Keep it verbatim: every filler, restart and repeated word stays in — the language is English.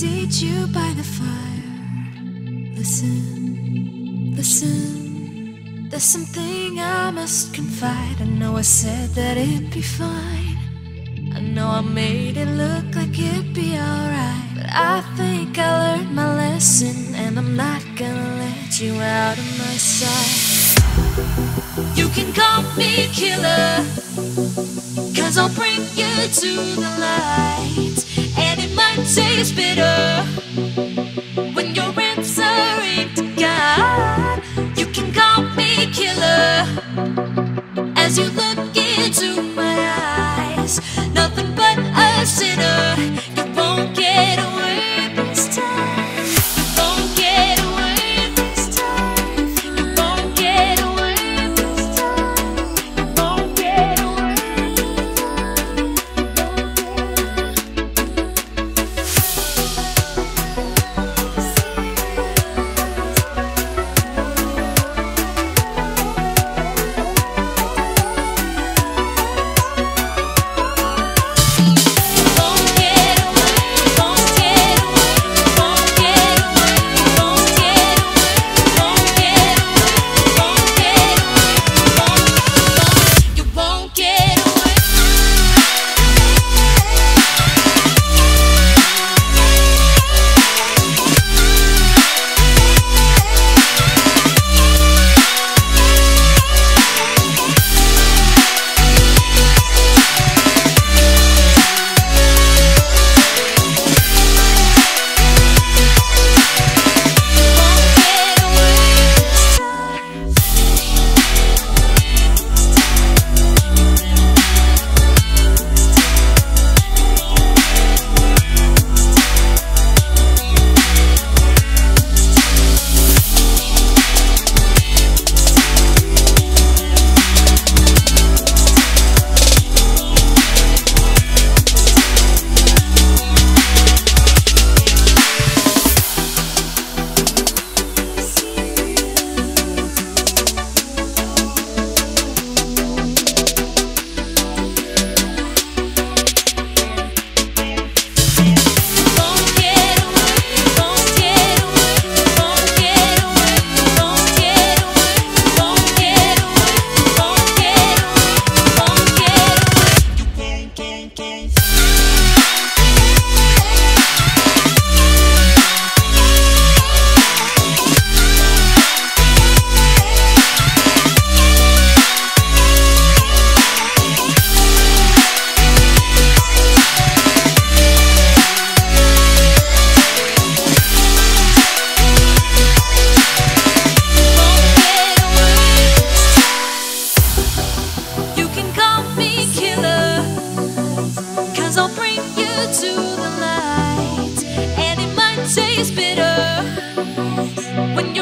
seat you by the fire. Listen, listen, there's something I must confide. I know I said that it'd be fine. I know I made it look like it'd be alright. But I think I learned my lesson, and I'm not gonna let you out of my sight. You can call me killer, 'cause I'll bring you to the light. And it might taste bitter when you're answering to God. You can call me killer as you look into my eyes. Nothing but a sinner. You won't get away this time. When